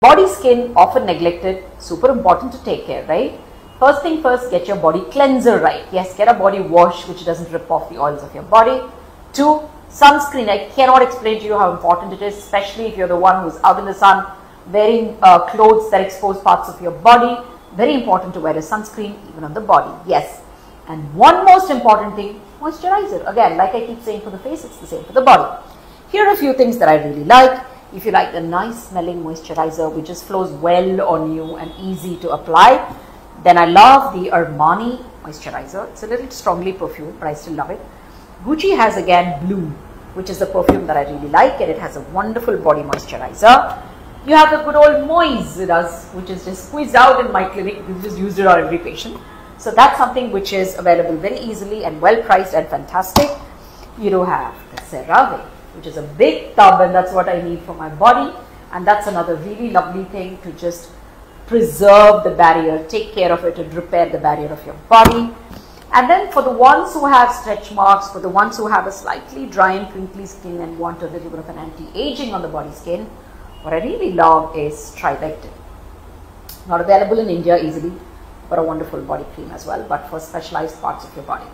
Body skin, often neglected, super important to take care, right? First thing first, get your body cleanser right. Yes, get a body wash which doesn't rip off the oils of your body. 2, sunscreen. I cannot explain to you how important it is, especially if you're the one who's out in the sun, wearing clothes that expose parts of your body. Very important to wear a sunscreen even on the body, yes. And one most important thing, moisturizer. Again, like I keep saying for the face, it's the same for the body. Here are a few things that I really like. If you like the nice smelling moisturizer which just flows well on you and easy to apply, then I love the Armani moisturizer. It's a little strongly perfumed, but I still love it. Gucci has again Bloom, which is the perfume that I really like, and it has a wonderful body moisturizer. You have the good old Moise with us, which is just squeezed out in my clinic. We've just used it on every patient. So that's something which is available very easily and well priced and fantastic. You do have the CeraVe, which is a big tub, and that's what I need for my body, and that's another really lovely thing to just preserve the barrier, take care of it and repair the barrier of your body. And then for the ones who have stretch marks, for the ones who have a slightly dry and crinkly skin and want a little bit of an anti-aging on the body skin, what I really love is StriveCtin. Not available in India easily, but a wonderful body cream as well, but for specialized parts of your body.